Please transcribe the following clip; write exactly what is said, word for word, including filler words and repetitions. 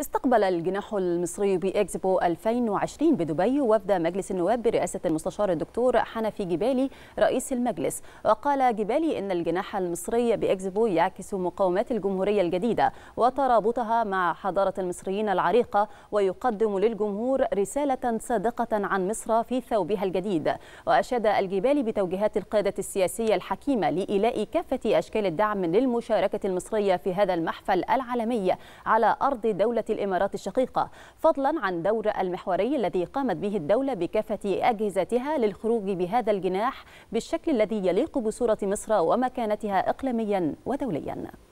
استقبل الجناح المصري بإكسبو ألفين وعشرين بدبي وفد مجلس النواب برئاسة المستشار الدكتور حنفي الجبالي رئيس المجلس. وقال جبالي إن الجناح المصري بإكسبو يعكس مقاومات الجمهورية الجديدة وترابطها مع حضارة المصريين العريقة، ويقدم للجمهور رسالة صادقة عن مصر في ثوبها الجديد. وأشاد الجبالي بتوجيهات القيادة السياسية الحكيمة لإيلاء كافة أشكال الدعم للمشاركة المصرية في هذا المحفل العالمي على أرض دولة الإمارات الشقيقة، فضلا عن دور المحوري الذي قامت به الدولة بكافة أجهزتها للخروج بهذا الجناح بالشكل الذي يليق بصورة مصر ومكانتها إقليميا ودوليا.